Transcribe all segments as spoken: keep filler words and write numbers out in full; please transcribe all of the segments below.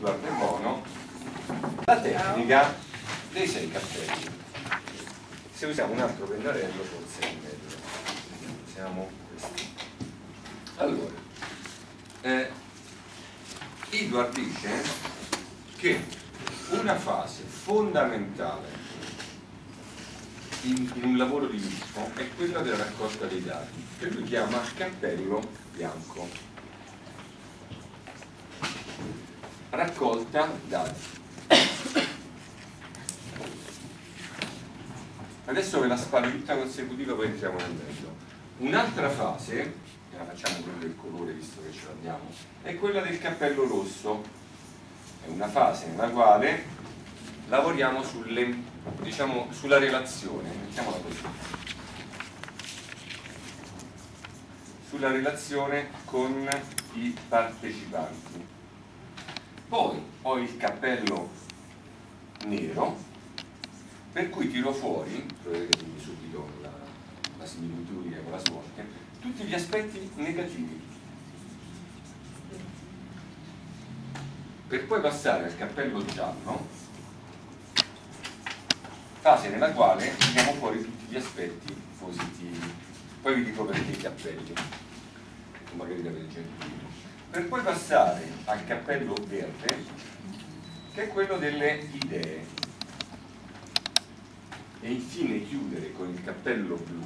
Edward De Bono, la tecnica dei sei cartelli. Se usiamo un altro pennarello forse è meglio. Usiamo questo. Allora, eh, Edward dice che una fase fondamentale in un lavoro di gruppo è quella della raccolta dei dati, che lui chiama cartello bianco. Raccolta dati. Adesso ve la sparo tutta consecutiva, poi entriamo nel mezzo. Un'altra fase, e la facciamo quella del colore visto che ce l'abbiamo, è quella del cappello rosso. È una fase nella quale lavoriamo sulle, diciamo, sulla relazione, mettiamola così, sulla relazione con i partecipanti. Poi ho il cappello nero, per cui tiro fuori, vedete subito la, la similitudine con la sorte, tutti gli aspetti negativi, per poi passare al cappello giallo, fase nella quale tiriamo fuori tutti gli aspetti positivi. Poi vi dico perché i cappelli, magari l'avete già capito. Per poi passare al cappello verde, che è quello delle idee, e infine chiudere con il cappello blu,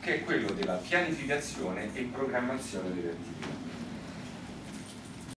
che è quello della pianificazione e programmazione delle attività.